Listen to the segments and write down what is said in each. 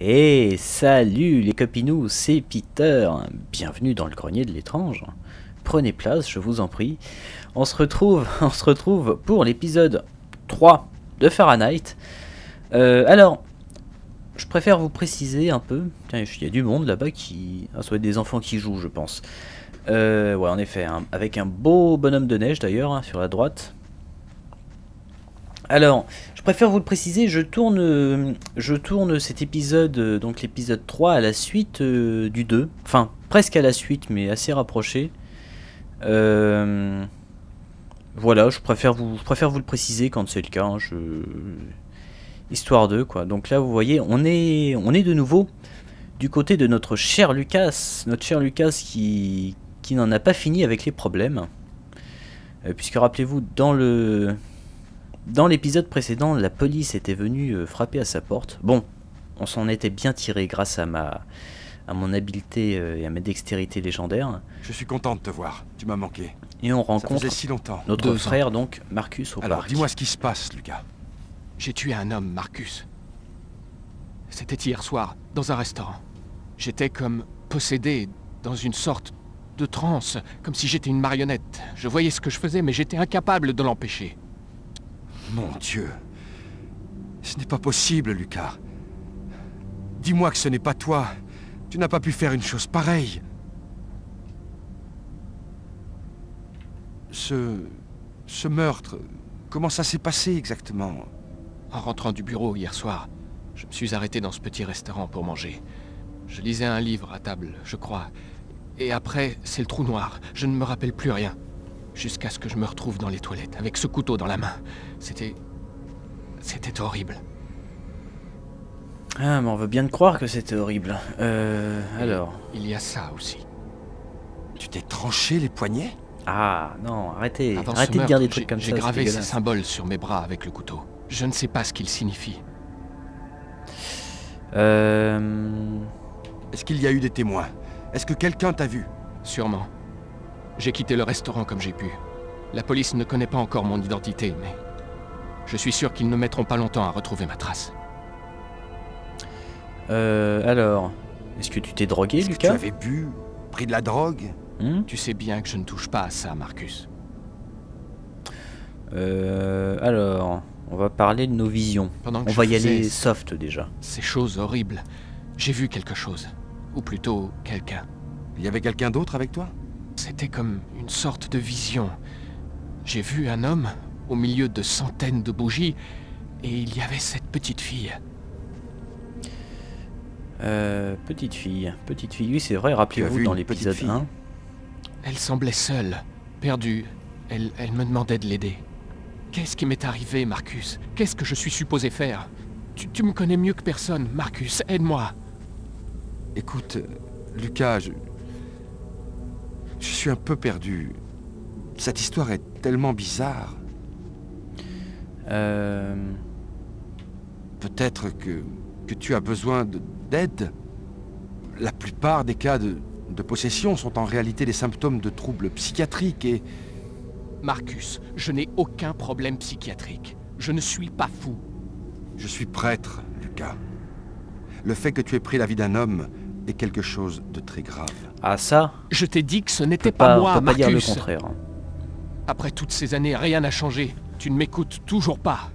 Et salut les copinous, c'est Peter. Bienvenue dans le grenier de l'étrange. Prenez place, je vous en prie. On se retrouve pour l'épisode 3 de Fahrenheit. Alors, je préfère vous préciser un peu. Tiens, il y a du monde là-bas qui... Ah, ça doit être des enfants qui jouent, je pense. Ouais, en effet, hein, avec un beau bonhomme de neige d'ailleurs, hein, sur la droite. Alors, je préfère vous le préciser, je tourne cet épisode, donc l'épisode 3, à la suite du 2. Enfin, presque à la suite, mais assez rapproché. Voilà, je préfère vous le préciser quand c'est le cas. Hein, Histoire 2, quoi. Donc là, vous voyez, on est de nouveau du côté de notre cher Lucas qui n'en a pas fini avec les problèmes. Puisque, rappelez-vous, Dans l'épisode précédent, la police était venue frapper à sa porte. Bon, on s'en était bien tiré grâce à mon habileté et à ma dextérité légendaire. Je suis content de te voir, tu m'as manqué. Et on rencontre si longtemps. Notre frère, donc, Marcus, au parc. Alors, dis-moi ce qui se passe, Lucas. J'ai tué un homme, Marcus. C'était hier soir, dans un restaurant. J'étais comme possédé, dans une sorte de transe, comme si j'étais une marionnette. Je voyais ce que je faisais, mais j'étais incapable de l'empêcher. Mon Dieu. Ce n'est pas possible, Lucas. Dis-moi que ce n'est pas toi. Tu n'as pas pu faire une chose pareille. Ce meurtre, comment ça s'est passé exactement? En rentrant du bureau hier soir, je me suis arrêté dans ce petit restaurant pour manger. Je lisais un livre à table, je crois. Et après, c'est le trou noir. Je ne me rappelle plus rien. Jusqu'à ce que je me retrouve dans les toilettes, avec ce couteau dans la main. C'était horrible. Ah, mais on veut bien te croire que c'était horrible. Alors... Il y a ça aussi. Tu t'es tranché les poignets? Ah, non, arrêtez. Arrêtez de dire des trucs comme ça. J'ai gravé ces symboles sur mes bras avec le couteau. Je ne sais pas ce qu'ils signifient. Est-ce qu'il y a eu des témoins? Est-ce que quelqu'un t'a vu? Sûrement. J'ai quitté le restaurant comme j'ai pu. La police ne connaît pas encore mon identité, mais... Je suis sûr qu'ils ne mettront pas longtemps à retrouver ma trace. Alors... Est-ce que tu t'es drogué, Lucas? Tu avais bu, pris de la drogue? Tu sais bien que je ne touche pas à ça, Marcus. Alors... On va parler de nos visions. On va y aller soft, déjà. Ces choses horribles. J'ai vu quelque chose. Ou plutôt, quelqu'un. Il y avait quelqu'un d'autre avec toi? C'était comme une sorte de vision. J'ai vu un homme au milieu de centaines de bougies et il y avait cette petite fille. Petite fille, oui c'est vrai, rappelez-vous dans l'épisode 1. Elle semblait seule, perdue. Elle me demandait de l'aider. Qu'est-ce qui m'est arrivé, Marcus? Qu'est-ce que je suis supposé faire? Tu me connais mieux que personne, Marcus, aide-moi. Écoute, Lucas, Je suis un peu perdu. Cette histoire est tellement bizarre. Peut-être que tu as besoin d'aide. La plupart des cas de possession sont en réalité des symptômes de troubles psychiatriques et... Marcus, je n'ai aucun problème psychiatrique. Je ne suis pas fou. Je suis prêtre, Lucas. Le fait que tu aies pris la vie d'un homme... est quelque chose de très grave. Ah ça? Je t'ai dit que ce n'était pas moi, Marcus. On peut pas dire le contraire. Après toutes ces années, rien n'a changé. Tu ne m'écoutes toujours pas.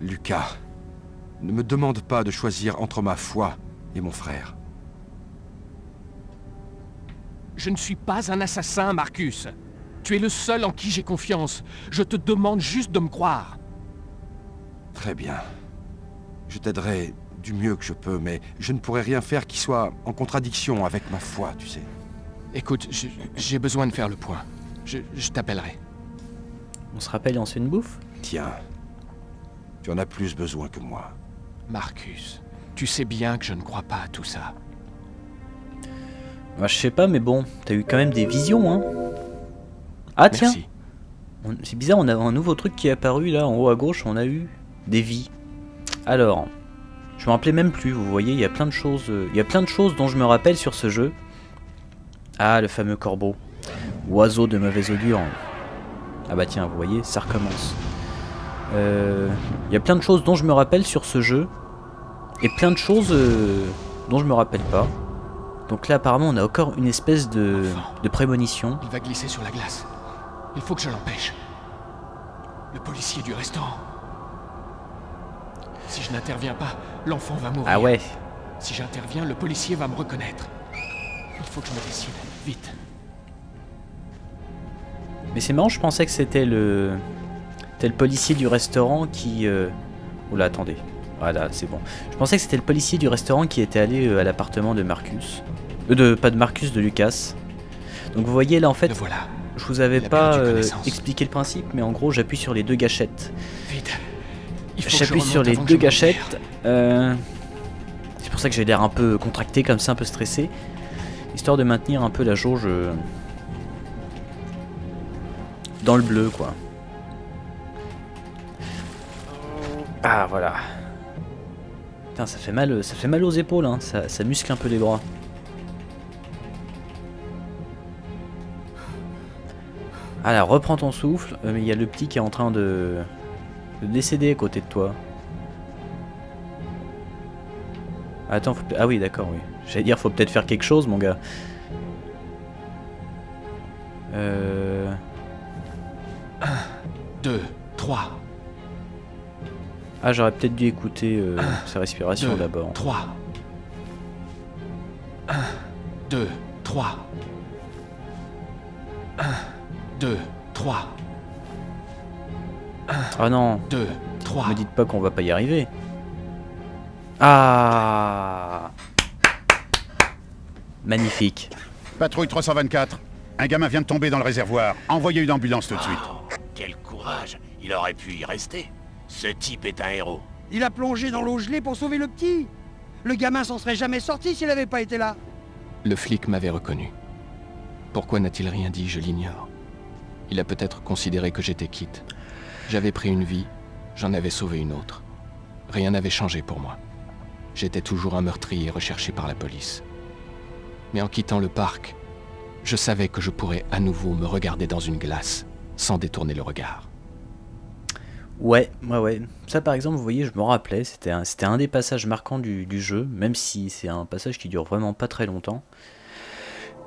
Lucas, ne me demande pas de choisir entre ma foi et mon frère. Je ne suis pas un assassin, Marcus. Tu es le seul en qui j'ai confiance. Je te demande juste de me croire. Très bien. Je t'aiderai... du mieux que je peux, mais je ne pourrais rien faire qui soit en contradiction avec ma foi, tu sais. Écoute, j'ai besoin de faire le point. Je t'appellerai. On se rappelle en une bouffe? Tiens, tu en as plus besoin que moi. Marcus, tu sais bien que je ne crois pas à tout ça. Bah, je sais pas, mais bon, t'as eu quand même des visions, hein. Ah tiens, c'est bizarre, on a un nouveau truc qui est apparu, là, en haut à gauche, on a eu des vies. Alors... Je me rappelais même plus, vous voyez, il y a plein de choses. Il y a plein de choses dont je me rappelle sur ce jeu. Ah, le fameux corbeau. Oiseau de mauvaise augure. Ah bah tiens, vous voyez, ça recommence. Il y a plein de choses dont je me rappelle sur ce jeu. Et plein de choses dont je me rappelle pas. Donc là apparemment on a encore une espèce de prémonition. Il va glisser sur la glace. Il faut que je l'empêche. Le policier du restaurant. Si je n'interviens pas, l'enfant va mourir. Ah ouais. Si j'interviens, le policier va me reconnaître. Il faut que je me décide, vite. Mais c'est marrant, je pensais que c'était le policier du restaurant qui... Oula, attendez. Voilà, c'est bon. Je pensais que c'était le policier du restaurant qui était allé à l'appartement de Marcus. De Lucas. Donc vous voyez là en fait, le voilà. Je vous avais pas expliqué le principe, mais en gros j'appuie sur les deux gâchettes. J'appuie sur les deux gâchettes. C'est pour ça que j'ai l'air un peu contracté comme ça, un peu stressé. Histoire de maintenir un peu la jauge dans le bleu quoi. Ah voilà. Putain, ça fait mal aux épaules, hein. Ça muscle un peu les bras. Ah là, reprends ton souffle, mais il y a le petit qui est en train de décéder à côté de toi. Attends, faut... Ah oui, d'accord, oui. J'allais dire, faut peut-être faire quelque chose, mon gars. Un, deux, trois. Ah, j'aurais peut-être dû écouter sa respiration d'abord. 3. 1, 2, 3. 1, 2, 3. 1, ah non, 2, 3. Ne me dites pas qu'on va pas y arriver. Ah. Magnifique. Patrouille 324. Un gamin vient de tomber dans le réservoir. Envoyez une ambulance tout de suite. Quel courage. Il aurait pu y rester. Ce type est un héros. Il a plongé dans l'eau gelée pour sauver le petit. Le gamin s'en serait jamais sorti s'il n'avait pas été là. Le flic m'avait reconnu. Pourquoi n'a-t-il rien dit, je l'ignore. Il a peut-être considéré que j'étais quitte. J'avais pris une vie, j'en avais sauvé une autre. Rien n'avait changé pour moi. J'étais toujours un meurtrier recherché par la police. Mais en quittant le parc, je savais que je pourrais à nouveau me regarder dans une glace, sans détourner le regard. Ouais. Ça par exemple, vous voyez, je me rappelais, c'était un des passages marquants du jeu, même si c'est un passage qui dure vraiment pas très longtemps.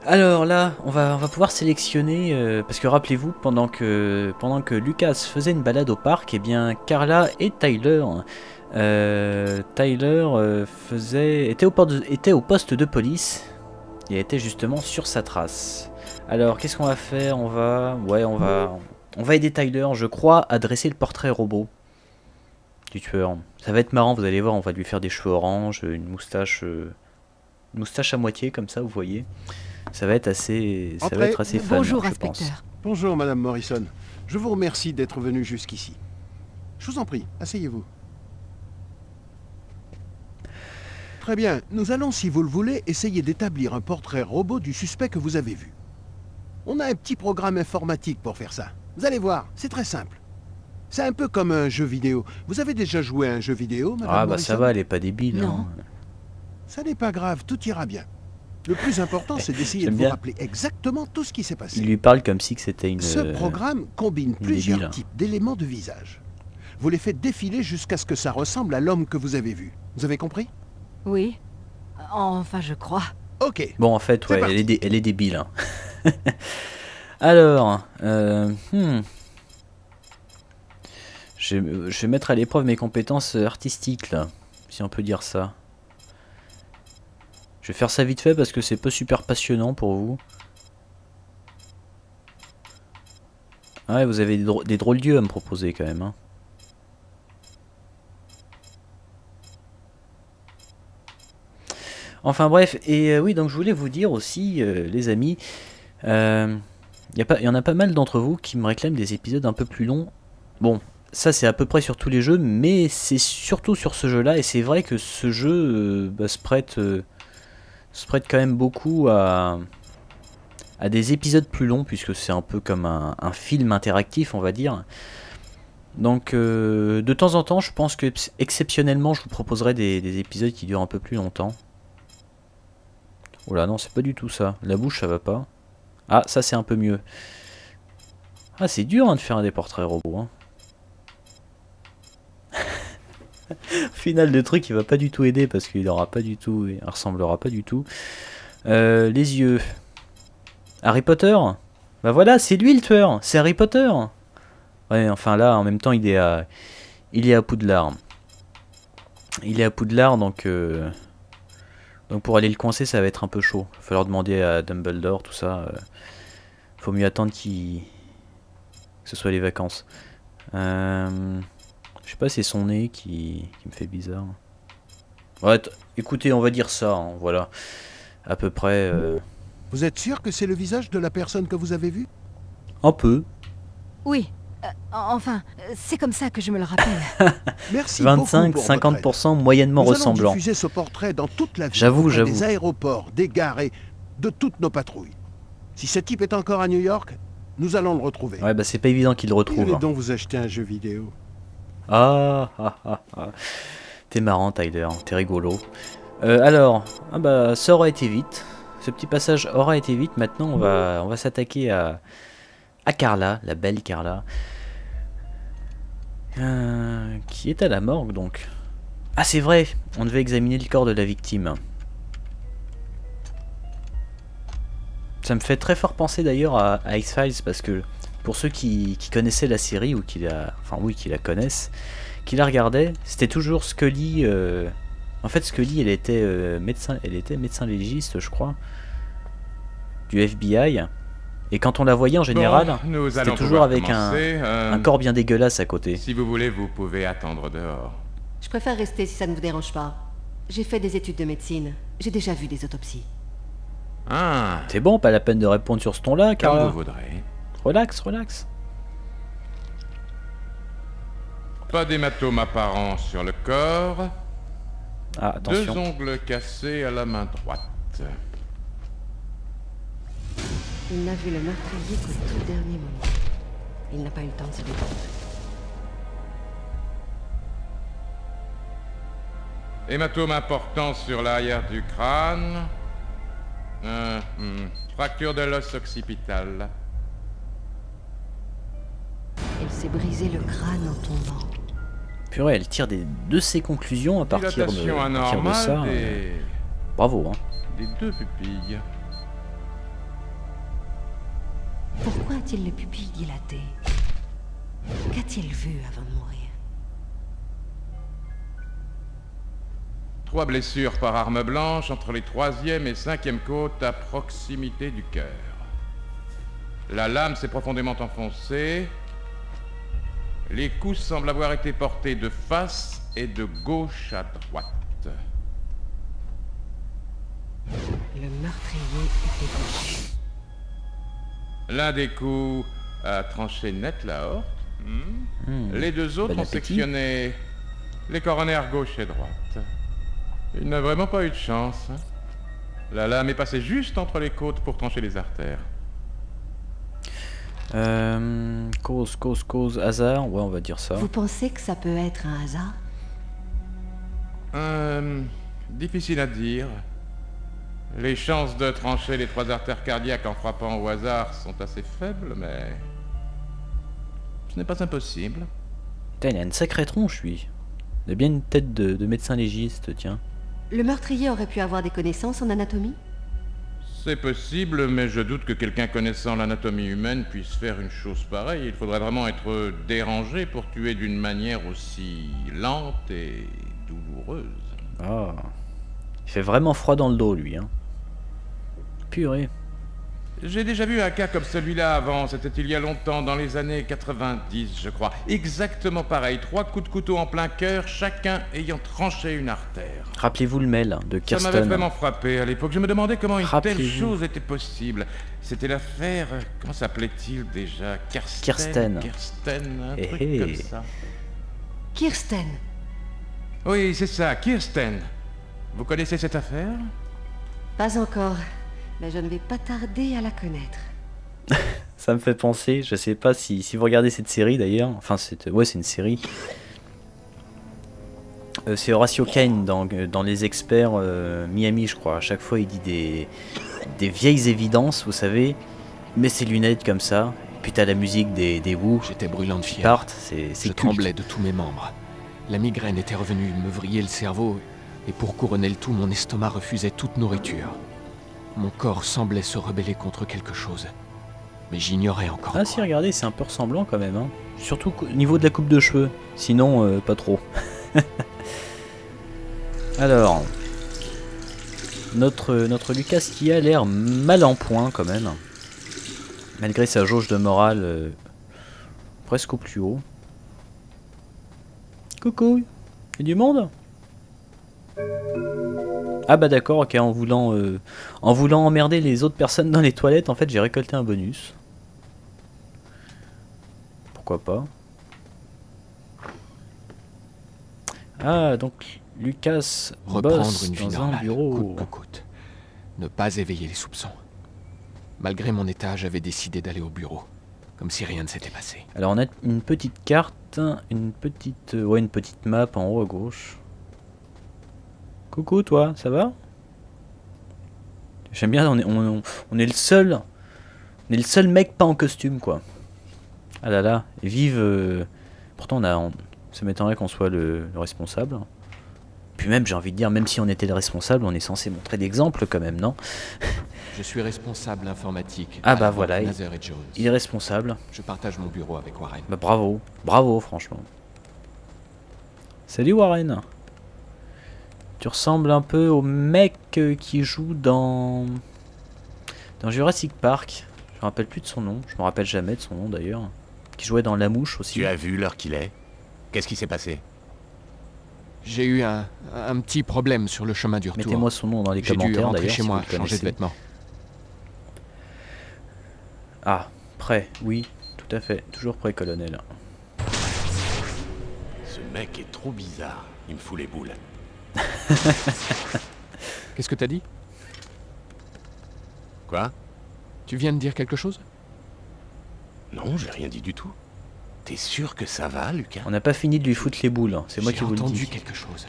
Alors là, on va pouvoir sélectionner, parce que rappelez-vous, pendant que Lucas faisait une balade au parc, eh bien Carla et Tyler était au poste de police, et était justement sur sa trace. Alors qu'est-ce qu'on va faire? On va aider Tyler, je crois, à dresser le portrait robot du tueur. Ça va être marrant, vous allez voir, on va lui faire des cheveux orange, une moustache à moitié, comme ça, vous voyez. Ça va être assez fun, je pense. Bonjour, Madame Morrison. Je vous remercie d'être venue jusqu'ici. Je vous en prie, asseyez-vous. Très bien, nous allons, si vous le voulez, essayer d'établir un portrait robot du suspect que vous avez vu. On a un petit programme informatique pour faire ça. Vous allez voir, c'est très simple. C'est un peu comme un jeu vidéo. Vous avez déjà joué à un jeu vidéo, Madame Morrison? Ça va, elle est pas débile. Non. Ça n'est pas grave, tout ira bien. Le plus important, c'est d'essayer de vous rappeler exactement tout ce qui s'est passé. Il lui parle comme si c'était une... Ce programme combine plusieurs types d'éléments de visage. Vous les faites défiler jusqu'à ce que ça ressemble à l'homme que vous avez vu. Vous avez compris? Oui. Enfin, je crois. Ok. Bon, en fait, ouais, elle est débile. Hein. Alors, je vais mettre à l'épreuve mes compétences artistiques, là, si on peut dire ça. Je vais faire ça vite fait parce que c'est pas super passionnant pour vous. Ah ouais, vous avez des drôles d'yeux à me proposer quand même. Hein. Enfin bref, et oui, donc je voulais vous dire aussi, les amis... Il y en a pas mal d'entre vous qui me réclament des épisodes un peu plus longs. Bon, ça c'est à peu près sur tous les jeux, mais c'est surtout sur ce jeu-là, et c'est vrai que ce jeu se prête quand même beaucoup à des épisodes plus longs, puisque c'est un peu comme un film interactif, on va dire. Donc de temps en temps, je pense que exceptionnellement, je vous proposerai des épisodes qui durent un peu plus longtemps. Oula, non, c'est pas du tout ça. La bouche, ça va pas. Ah, ça c'est un peu mieux. Ah, c'est dur hein, de faire des portraits robots. Hein. Au final, le truc, il va pas du tout aider parce qu'il aura pas du tout, il ressemblera pas du tout. Les yeux. Harry Potter. Bah voilà, c'est lui le tueur, c'est Harry Potter. Ouais, enfin là, en même temps, il est à Poudlard. Il est à Poudlard, donc pour aller le coincer, ça va être un peu chaud. Il va falloir demander à Dumbledore, tout ça. Faut mieux attendre que ce soit les vacances. Je sais pas, c'est son nez qui me fait bizarre. Ouais, écoutez, on va dire ça, hein, voilà. À peu près... Vous êtes sûr que c'est le visage de la personne que vous avez vue? Un peu. Oui. Enfin, c'est comme ça que je me le rappelle. Merci 25-50% moyennement nous ressemblant. Diffuser ce portrait dans toute la ville, j'avoue. Des aéroports, des gares et de toutes nos patrouilles. Si ce type est encore à New York, nous allons le retrouver. Ouais, bah c'est pas évident qu'il le retrouve. Hein. Donc vous achetez un jeu vidéo. Ah, ah, ah, ah. T'es marrant, Tyler. T'es rigolo. Alors, ah bah, ça aura été vite. Ce petit passage aura été vite. Maintenant, on va s'attaquer à Carla, la belle Carla, qui est à la morgue donc. Ah c'est vrai, on devait examiner le corps de la victime. Ça me fait très fort penser d'ailleurs à X-Files, parce que pour ceux qui connaissaient la série, ou qui la connaissent, qui la regardaient, c'était toujours Scully. En fait Scully elle était médecin légiste je crois, du FBI. Et quand on la voyait en général, bon, c'était toujours avec un corps bien dégueulasse à côté. Si vous voulez, vous pouvez attendre dehors. Je préfère rester si ça ne vous dérange pas. J'ai fait des études de médecine. J'ai déjà vu des autopsies. Ah. C'est bon, pas la peine de répondre sur ce ton-là, car... Comme vous voudrez. Relax, relax. Pas d'hématome apparent sur le corps. Ah, attention. 2 ongles cassés à la main droite. Il n'a vu le meurtrier qu'au tout dernier moment. Il n'a pas eu le temps de se défendre. Hématome important sur l'arrière du crâne. Fracture de l'os occipital. Elle s'est brisé le crâne en tombant. Purée, elle tire de ses conclusions à partir de ça. Bravo, hein. Des 2 pupilles. Pourquoi a-t-il les pupilles dilatées? Qu'a-t-il vu avant de mourir? 3 blessures par arme blanche entre les 3e et 5e côtes à proximité du cœur. La lame s'est profondément enfoncée. Les coups semblent avoir été portés de face et de gauche à droite. Le meurtrier était gauche. L'un des coups a tranché net la horte. Les 2 autres ont sectionné les coronaires gauche et droite. Il n'a vraiment pas eu de chance. La lame est passée juste entre les côtes pour trancher les artères. Cause, hasard, ouais on va dire ça. Vous pensez que ça peut être un hasard? Difficile à dire. Les chances de trancher les 3 artères cardiaques en frappant au hasard sont assez faibles, mais... ce n'est pas impossible. Putain, il a une sacrée tronche, lui. Il a bien une tête de médecin légiste, tiens. Le meurtrier aurait pu avoir des connaissances en anatomie? C'est possible, mais je doute que quelqu'un connaissant l'anatomie humaine puisse faire une chose pareille. Il faudrait vraiment être dérangé pour tuer d'une manière aussi lente et douloureuse. Ah. Oh. Il fait vraiment froid dans le dos, lui, hein. Purée. J'ai déjà vu un cas comme celui-là avant, c'était il y a longtemps, dans les années 90, je crois. Exactement pareil, 3 coups de couteau en plein cœur, chacun ayant tranché une artère. Rappelez-vous le mail de Kirsten. Ça m'avait vraiment frappé à l'époque, je me demandais comment une telle chose était possible. C'était l'affaire, comment s'appelait-il déjà? Kirsten, un truc comme ça. Kirsten. Oui, c'est ça, Kirsten. Vous connaissez cette affaire? Pas encore, mais je ne vais pas tarder à la connaître. Ça me fait penser, je sais pas si vous regardez cette série d'ailleurs, enfin c'est une série. C'est Horatio Kane dans Les Experts Miami je crois, à chaque fois il dit des vieilles évidences, vous savez, il met ses lunettes comme ça, puis t'as la musique des Wu. J'étais brûlant de fièvre, je tremblais de tous mes membres. La migraine était revenue me vriller le cerveau, et pour couronner le tout, mon estomac refusait toute nourriture. Mon corps semblait se rebeller contre quelque chose, mais j'ignorais encore quoi. Ah si, regardez, c'est un peu ressemblant quand même, hein. Surtout au niveau de la coupe de cheveux, sinon pas trop. Alors, notre Lucas qui a l'air mal en point quand même, malgré sa jauge de morale presque au plus haut. Coucou, il y a du monde? Ah bah d'accord, ok, en voulant emmerder les autres personnes dans les toilettes, en fait j'ai récolté un bonus. Pourquoi pas? Ah donc Lucas bosse une vie dans normale, un bureau. Coûte pour coûte. Ne pas éveiller les soupçons. Malgré mon état, j'avais décidé d'aller au bureau. Comme si rien ne s'était passé. Alors on a une petite carte, une petite map en haut à gauche. Coucou toi, ça va? J'aime bien, on est le seul mec pas en costume quoi. Ah là là, et vive. Pourtant ça m'étonnerait qu'on soit le responsable. Puis même j'ai envie de dire, même si on était le responsable, on est censé montrer d'exemple quand même, non? Je suis responsable informatique. Ah bah voilà, il est responsable. Je partage mon bureau avec Warren. Bah bravo, bravo franchement. Salut Warren. Tu ressembles un peu au mec qui joue dans Jurassic Park. Je me rappelle plus de son nom, je me rappelle jamais de son nom d'ailleurs. Qui jouait dans La Mouche aussi. Tu as vu l'heure qu'il est? Qu'est-ce qui s'est passé? J'ai eu un petit problème sur le chemin du retour. Mettez-moi son nom dans les commentaires d'ailleurs si vous le connaissez. Changer de vêtements. Ah, prêt, oui, tout à fait, toujours prêt, colonel. Ce mec est trop bizarre, il me fout les boules. Qu'est-ce que t'as dit? Quoi? Tu viens de dire quelque chose? Non, j'ai rien dit du tout. T'es sûr que ça va, Lucas? On n'a pas fini de lui foutre les boules, hein. C'est moi qui vous le dis. J'ai entendu quelque chose,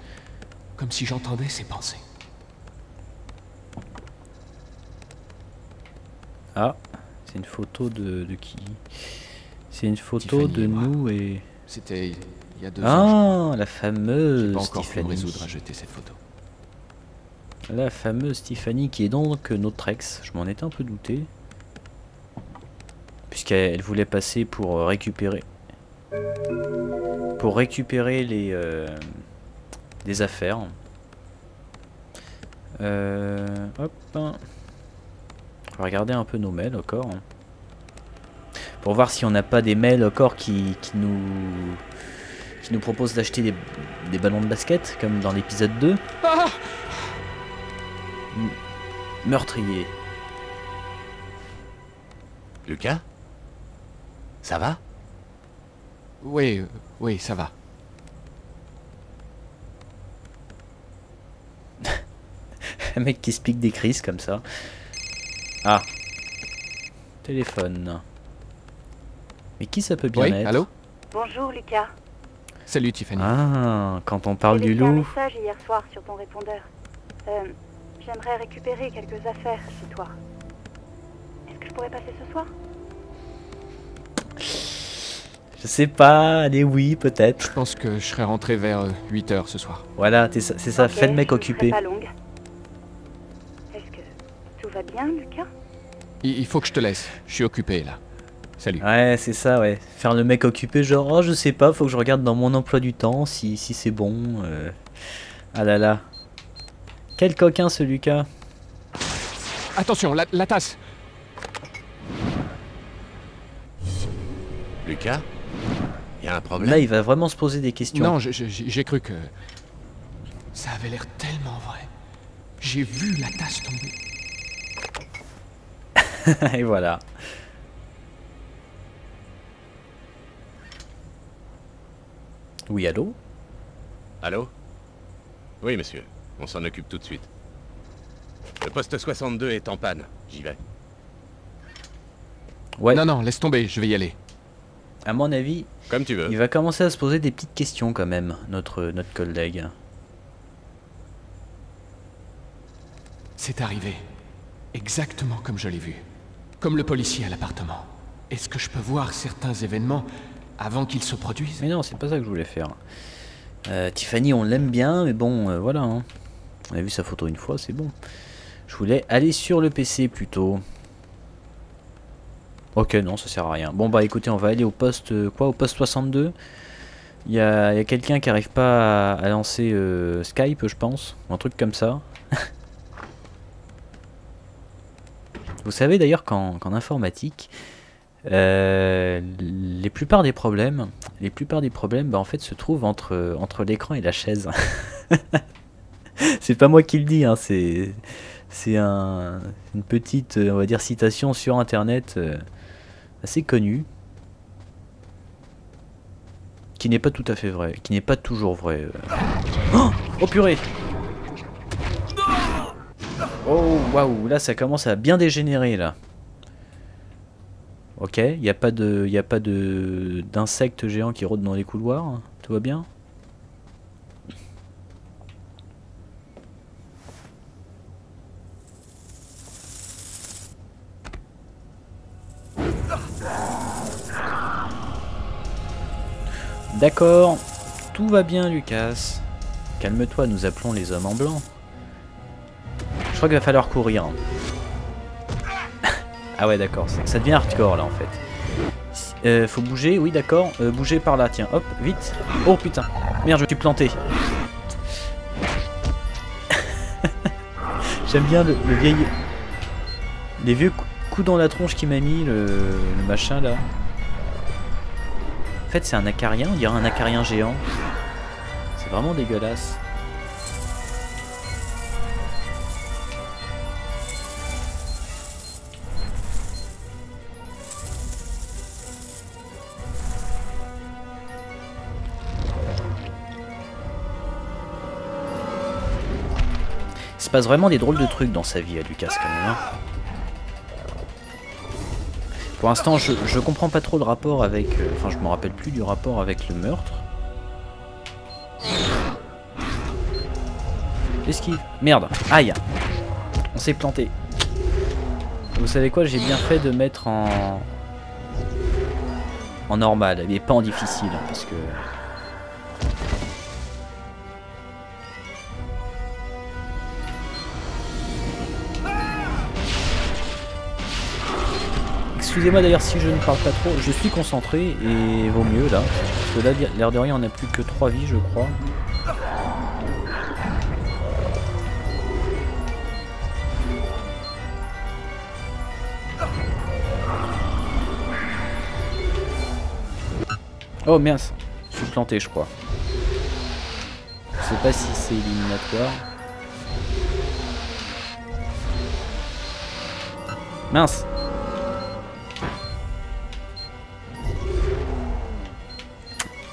comme si j'entendais ses pensées. Ah, c'est une photo de qui? C'est une photo Tiffany de nous et... C'était il y a 2 ans. Ah, la fameuse pas encore Tiffany. Résoudre à jeter cette photo. La fameuse Tiffany qui est donc notre ex, je m'en étais un peu douté. Puisqu'elle voulait passer pour récupérer... Pour récupérer les affaires. Hop. On va regarder un peu nos mails encore. Pour voir si on n'a pas des mails encore qui nous proposent d'acheter des ballons de basket, comme dans l'épisode 2. Ah meurtrier. Lucas? Ça va? Oui, oui, ça va. Un mec qui se pique des crises comme ça. Ah. Téléphone. Mais qui ça peut bien être? Allô? Bonjour Lucas. Salut Tiffany. Ah, quand on parle du loup. J'ai laissé un message hier soir sur ton répondeur. J'aimerais récupérer quelques affaires chez toi. Est-ce que je pourrais passer ce soir? Je sais pas, allez oui, peut-être. Je pense que je serai rentré vers 8 h ce soir. Voilà, c'est ça, okay, fait le mec occupé. Est-ce que tout va bien, Lucas? Il faut que je te laisse, je suis occupé là. Salut. Ouais, c'est ça, ouais. Faire le mec occupé, genre, oh, je sais pas, faut que je regarde dans mon emploi du temps si c'est bon. Ah là là. Quel coquin ce Lucas. Attention, la tasse. Lucas? Il y a un problème. Là, il va vraiment se poser des questions. Non, j'ai cru que... Ça avait l'air tellement vrai. J'ai vu la tasse tomber. Et voilà. Oui, allô? Allô? Oui, monsieur. On s'en occupe tout de suite. Le poste 62 est en panne. J'y vais. Ouais. Non, non, laisse tomber. Je vais y aller. À mon avis, comme tu veux. Il va commencer à se poser des petites questions quand même, notre collègue. C'est arrivé, exactement comme je l'ai vu. Comme le policier à l'appartement. Est-ce que je peux voir certains événements avant qu'ils se produisent? Mais non, c'est pas ça que je voulais faire. Tiffany, on l'aime bien, mais bon, voilà. Hein. On a vu sa photo une fois, c'est bon. Je voulais aller sur le PC plutôt. Ok, non, ça sert à rien. Bon, bah écoutez, on va aller au poste... quoi, au poste 62. Il y a, quelqu'un qui n'arrive pas à, lancer Skype, je pense. Ou un truc comme ça. Vous savez d'ailleurs qu'en informatique... la plupart des problèmes bah, en fait se trouvent entre, l'écran et la chaise. C'est pas moi qui le dis, hein, c'est une petite, on va dire, citation sur internet assez connue, qui n'est pas tout à fait vraie, qui n'est pas toujours vraie. Oh purée. Oh waouh, là ça commence à bien dégénérer là. Ok, il n'y a pas d'insectes géants qui rôdent dans les couloirs, tout va bien. D'accord, tout va bien Lucas. Calme-toi, nous appelons les hommes en blanc. Je crois qu'il va falloir courir. Ah ouais d'accord, ça devient hardcore là en fait. Faut bouger, oui d'accord, bouger par là, tiens, hop, vite. Oh putain, merde je me suis planté. J'aime bien le vieil... Les vieux coups dans la tronche qui m'a mis, le machin là. En fait c'est un acarien, on dirait un acarien géant. C'est vraiment dégueulasse. Il se passe vraiment des drôles de trucs dans sa vie à Lucas quand même. Hein. Pour l'instant, je comprends pas trop le rapport avec... Enfin, je me rappelle plus du rapport avec le meurtre. Esquive. Merde. Aïe. On s'est planté. Vous savez quoi, j'ai bien fait de mettre en... En normal, mais pas en difficile, parce que... Excusez-moi d'ailleurs si je ne parle pas trop, je suis concentré et vaut mieux là. Parce que là, l'air de rien, on n'a plus que 3 vies, je crois. Oh merde, je suis planté, je crois. Je sais pas si c'est éliminatoire. Mince!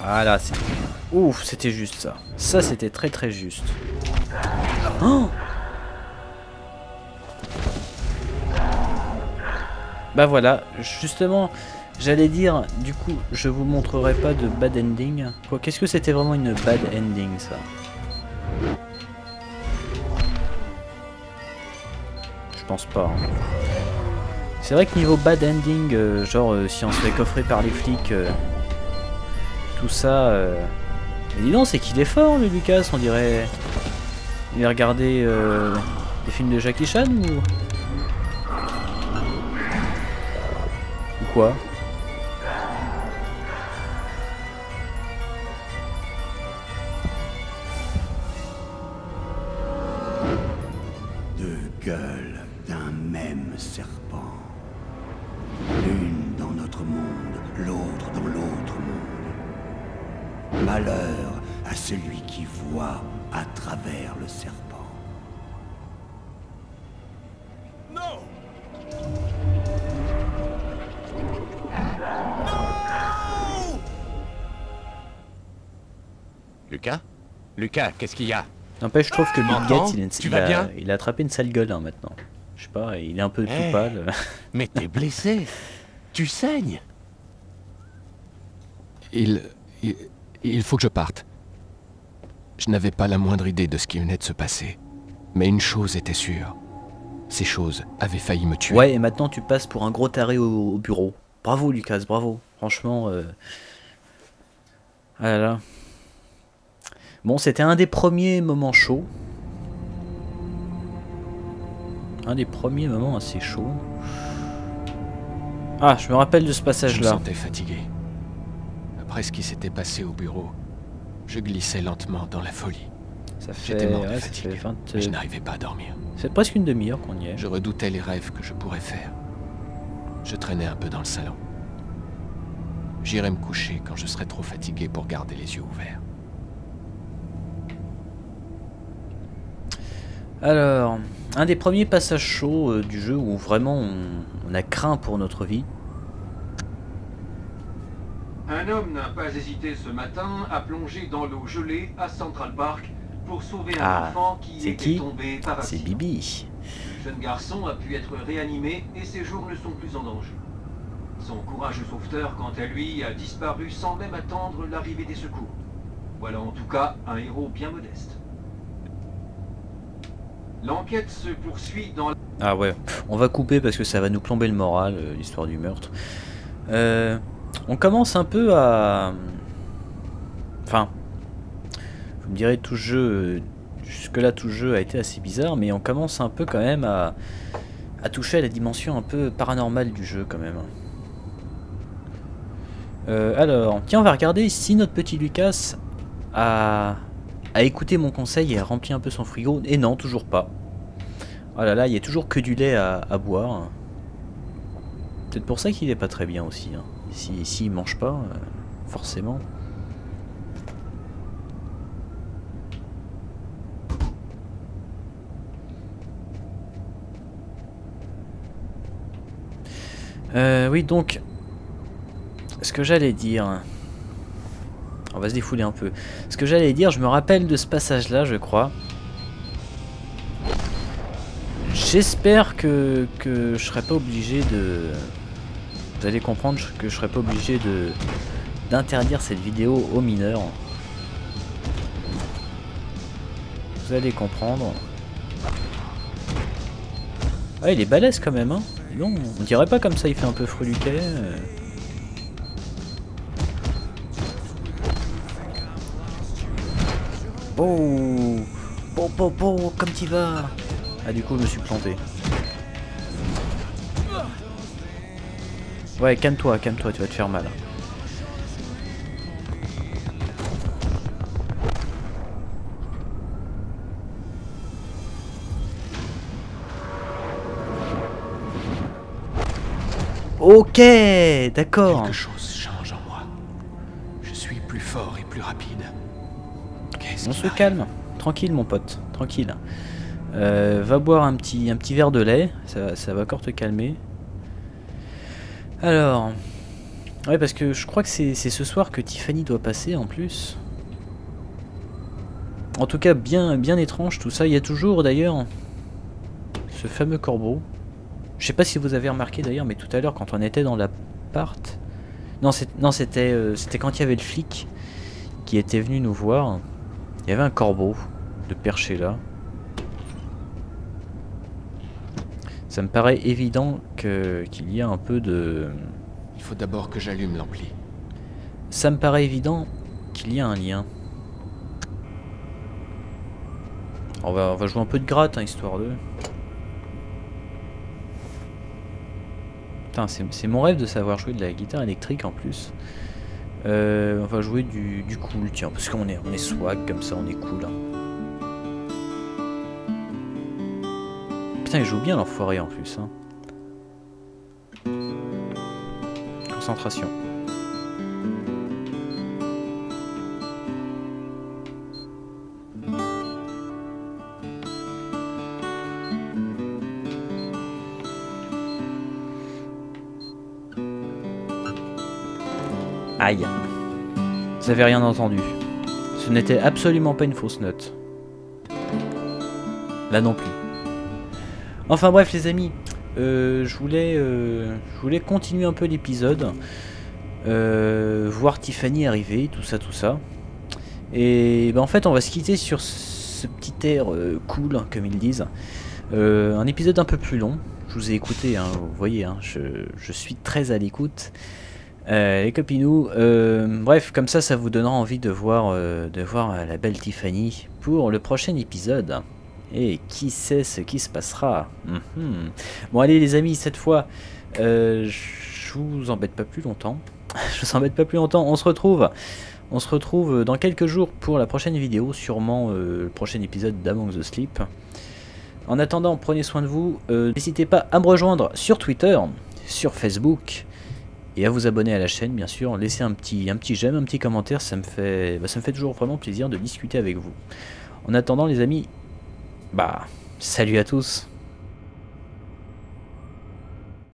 Ah là, c'est... Ouf, c'était juste ça. Ça, c'était très très juste. Oh bah voilà, justement, j'allais dire, du coup, je vous montrerai pas de bad ending. Quoi, qu'est-ce que c'était vraiment une bad ending, ça? Je pense pas. Hein. C'est vrai que niveau bad ending, genre, si on se fait coffrer par les flics... Tout ça. Mais dis donc, c'est qu'il est fort le Lucas, on dirait. Il a regardé des films de Jackie Chan ou quoi? Deux gueules d'un même serpent. L'une dans notre monde, l'autre dans l'autre monde. Malheur à celui qui voit à travers le serpent. Non. Non. Lucas? Lucas, qu'est-ce qu'il y a? N'empêche, je trouve que Big Gate, il a attrapé une sale gueule hein, maintenant. Je sais pas, il est un peu tout pâle. Mais t'es blessé. Tu saignes. Il faut que je parte. Je n'avais pas la moindre idée de ce qui venait de se passer. Mais une chose était sûre. Ces choses avaient failli me tuer. Ouais, et maintenant tu passes pour un gros taré au bureau. Bravo Lucas, bravo. Franchement... Ah là là. Bon, c'était un des premiers moments chauds. Un des premiers moments assez chauds. Ah, je me rappelle de ce passage-là. Je me sentais fatigué. Après ce qui s'était passé au bureau, je glissais lentement dans la folie. J'étais mort de fatigue, mais je n'arrivais pas à dormir. C'est presque une demi-heure qu'on y est. Je redoutais les rêves que je pourrais faire. Je traînais un peu dans le salon. J'irai me coucher quand je serai trop fatigué pour garder les yeux ouverts. Alors, un des premiers passages chauds du jeu où vraiment on a craint pour notre vie. Un homme n'a pas hésité ce matin à plonger dans l'eau gelée à Central Park pour sauver un enfant qui était tombé par accident. C'est Bibi. Le jeune garçon a pu être réanimé et ses jours ne sont plus en danger. Son courageux sauveteur, quant à lui, a disparu sans même attendre l'arrivée des secours. Voilà en tout cas un héros bien modeste. L'enquête se poursuit dans... Ah ouais, on va couper parce que ça va nous plomber le moral, l'histoire du meurtre. On commence un peu à... Enfin, vous me direz, tout jeu... Jusque-là, tout jeu a été assez bizarre, mais on commence un peu quand même à toucher à la dimension un peu paranormale du jeu quand même. Alors, tiens, on va regarder si notre petit Lucas a écouté mon conseil et a rempli un peu son frigo. Et non, toujours pas. Oh là là, il y a toujours que du lait à boire. Peut-être pour ça qu'il est pas très bien aussi. Hein. S'il mange pas, forcément. Oui, donc... Ce que j'allais dire... On va se défouler un peu. Ce que j'allais dire, je me rappelle de ce passage-là, je crois. J'espère que je serai pas obligé de... Vous allez comprendre que je serai pas obligé de d'interdire cette vidéo aux mineurs. Vous allez comprendre. Ah, il est balèze quand même, hein. Non, on dirait pas comme ça, il fait un peu freluquet. Oh, bon, bon, bon, comme t'y vas. Ah, du coup, je me suis planté. Ouais, calme-toi, tu vas te faire mal. Ok, d'accord. Quelque chose change en moi. Je suis plus fort et plus rapide. On se calme, tranquille mon pote, tranquille. Va boire un petit verre de lait, ça va encore te calmer. Alors, ouais, parce que je crois que c'est ce soir que Tiffany doit passer en plus. En tout cas, bien étrange tout ça. Il y a toujours d'ailleurs ce fameux corbeau. Je sais pas si vous avez remarqué d'ailleurs, mais tout à l'heure quand on était dans l'appart, non c'était quand il y avait le flic qui était venu nous voir. Il y avait un corbeau de perché là. Ça me paraît évident qu'il y a un peu de... Il faut d'abord que j'allume l'ampli. Ça me paraît évident qu'il y a un lien. On va jouer un peu de gratte, hein, histoire de... Putain, c'est mon rêve de savoir jouer de la guitare électrique en plus. On va jouer du cool, tiens, parce qu'on est swag comme ça, on est cool. Putain, il joue bien l'enfoiré en plus. Hein. Concentration. Aïe. Vous avez rien entendu. Ce n'était absolument pas une fausse note. Là non plus. Enfin bref les amis, je voulais continuer un peu l'épisode. Voir Tiffany arriver, tout ça. Et ben, en fait on va se quitter sur ce petit air cool, comme ils disent. Un épisode un peu plus long. Je vous ai écouté, hein, vous voyez, hein, je suis très à l'écoute. Les copinous, bref, comme ça, ça vous donnera envie de voir la belle Tiffany pour le prochain épisode. Et qui sait ce qui se passera. Bon, allez les amis, cette fois, je vous embête pas plus longtemps. On se retrouve. Dans quelques jours pour la prochaine vidéo, sûrement le prochain épisode d'Among the Sleep. En attendant, prenez soin de vous. N'hésitez pas à me rejoindre sur Twitter, sur Facebook, et à vous abonner à la chaîne, bien sûr. Laissez un petit j'aime, un petit commentaire, ça me fait toujours vraiment plaisir de discuter avec vous. En attendant, les amis, bah, salut à tous.